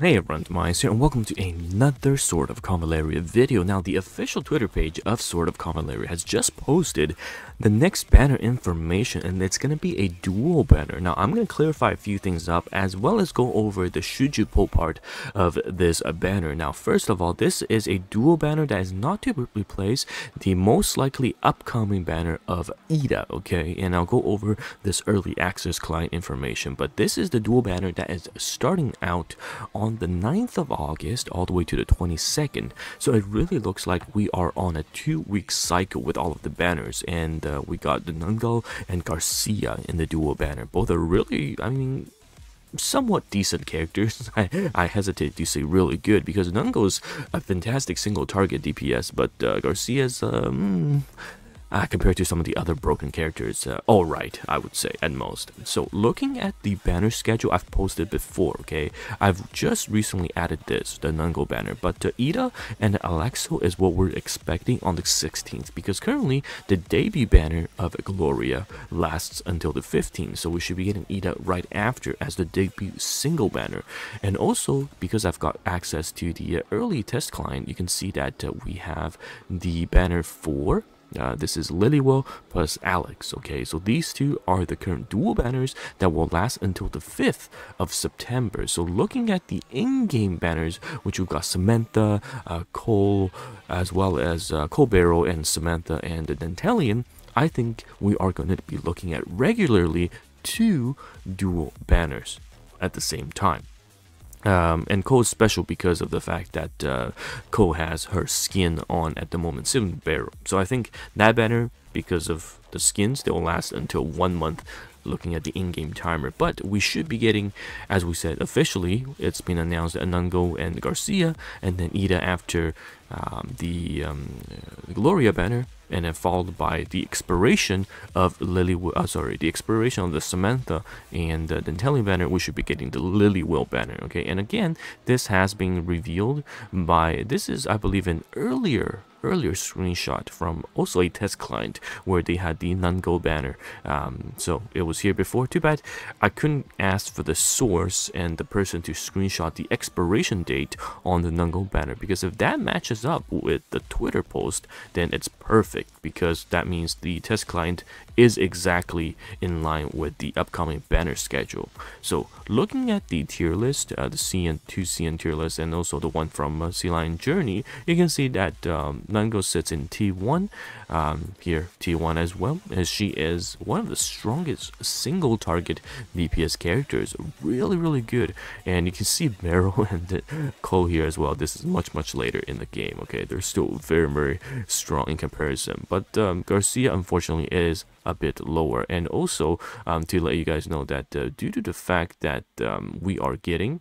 Hey everyone, TimaeuSS here and welcome to another Sword of Convallaria video. Now, the official Twitter page of Sword of Convallaria has just posted the next banner information, and it's going to be a dual banner. Now, I'm going to clarify a few things up as well as go over the Shijupo part of this banner. Now, first of all, this is a dual banner that is not to replace the most likely upcoming banner of Ida, okay? And I'll go over this early access client information, but this is the dual banner that is starting out on the 9th of August all the way to the 22nd. So it really looks like we are on a 2-week cycle with all of the banners, and we got the Nungal and Garcia in the duo banner. Both are really, I mean, somewhat decent characters. I hesitate to say really good because Nungal's a fantastic single target DPS, but Garcia's compared to some of the other broken characters, alright, I would say, at most. So, looking at the banner schedule I've posted before, okay, I've just recently added this, the Nungal banner, but Eda and Alexo is what we're expecting on the 16th, because currently, the debut banner of Gloria lasts until the 15th, so we should be getting Eda right after as the debut single banner. And also, because I've got access to the early test client, you can see that we have the banner for this is Lilywill plus Alex, okay? So these two are the current dual banners that will last until the 5th of September. So looking at the in-game banners, which we've got Samantha, Cole, as well as Cole Barrow and Samantha and the Dantalion, I think we are going to be looking at regularly 2 dual banners at the same time. And Cole is special because of the fact that Cole has her skin on at the moment, Celion Journey. So I think that banner, because of the skins, they will last until 1 month looking at the in-game timer. But we should be getting, as we said, officially, it's been announced that Nungal and Garcia, and then Eda after the Gloria banner, and then followed by the expiration of the Samantha and the Dentelli banner. We should be getting the Lilywill banner, okay? And again, this has been revealed by, this is, I believe, an earlier screenshot from also a test client where they had the Nungal banner. So it was here before. Too bad I couldn't ask for the source and the person to screenshot the expiration date on the Nungal banner, because if that matches up with the Twitter post, then it's perfect, because that means the test client is exactly in line with the upcoming banner schedule. So looking at the tier list, the CN2CN tier list, and also the one from Celion Journey, you can see that Nungal sits in T1, here T1 as well, as she is one of the strongest single target DPS characters, really good. And you can see Beryl and Cole here as well. This is much later in the game, okay? They're still very strong in comparison, but Garcia unfortunately is a bit lower. And also to let you guys know that due to the fact that we are getting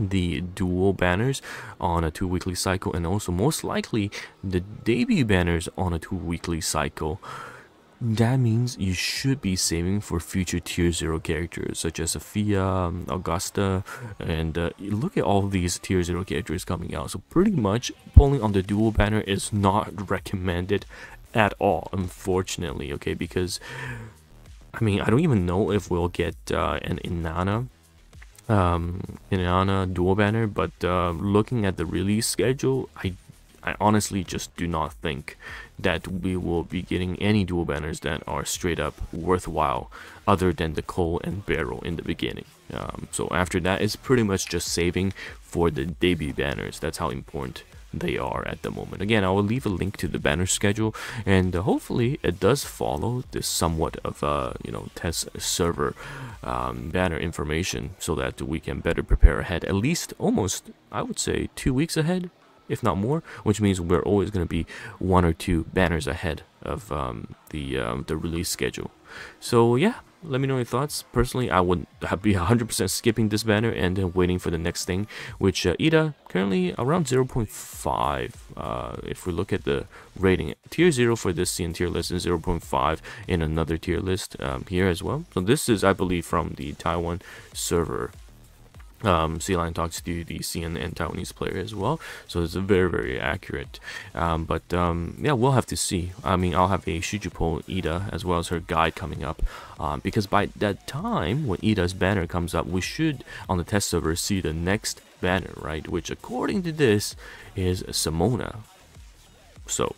the dual banners on a 2-weekly cycle, and also most likely the debut banners on a 2-weekly cycle, that means you should be saving for future tier 0 characters such as Sophia, Augusta, and look at all these tier 0 characters coming out. So pretty much pulling on the dual banner is not recommended at all, unfortunately, okay? Because I mean, I don't even know if we'll get an Inanna dual banner, but looking at the release schedule, I honestly just do not think that we will be getting any dual banners that are straight up worthwhile other than the Cole and Barrel in the beginning. So after that, it's pretty much just saving for the debut banners. That's how important they are at the moment. Again, I will leave a link to the banner schedule, and hopefully it does follow this somewhat of a, you know, test server banner information, so that we can better prepare ahead, at least almost, I would say, 2 weeks ahead, if not more, which means we're always going to be 1 or 2 banners ahead of the release schedule. So yeah, let me know your thoughts. Personally, I would be 100% skipping this banner and then waiting for the next thing, which Eda currently around 0.5. If we look at the rating, tier 0 for this CN tier list and 0.5 in another tier list here as well. So this is, I believe, from the Taiwan server. Celion talks to the CN and Taiwanese player as well, so it's very, very accurate. Yeah, we'll have to see. I mean, I'll have a Shijupo Ida as well as her guide coming up, because by that time when Ida's banner comes up, we should on the test server see the next banner, right? Which according to this is Simona. So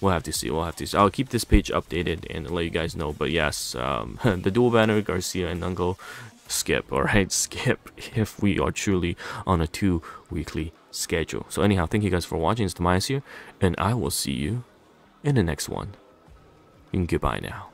we'll have to see, I'll keep this page updated and let you guys know. But yes, the dual banner Garcia and Nungal, skip, alright, skip, if we are truly on a 2-weekly schedule. So anyhow, thank you guys for watching. It's TimaeuSS here, and I will see you in the next one. And goodbye now.